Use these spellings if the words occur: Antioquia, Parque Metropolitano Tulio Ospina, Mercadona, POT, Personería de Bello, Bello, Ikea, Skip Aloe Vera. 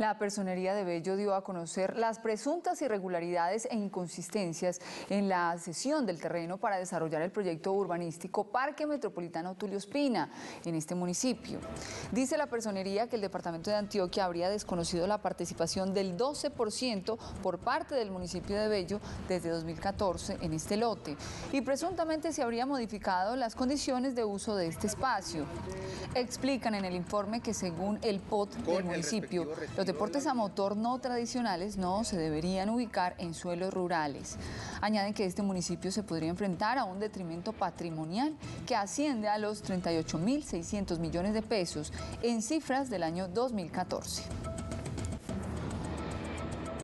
La Personería de Bello dio a conocer las presuntas irregularidades e inconsistencias en la cesión del terreno para desarrollar el proyecto urbanístico Parque Metropolitano Tulio Ospina en este municipio. Dice la Personería que el departamento de Antioquia habría desconocido la participación del 12% por parte del municipio de Bello desde 2014 en este lote y presuntamente se habría modificado las condiciones de uso de este espacio. Explican en el informe que según el POT del municipio, los deportes a motor no tradicionales no se deberían ubicar en suelos rurales. Añaden que este municipio se podría enfrentar a un detrimento patrimonial que asciende a los 38.600 millones de pesos en cifras del año 2014.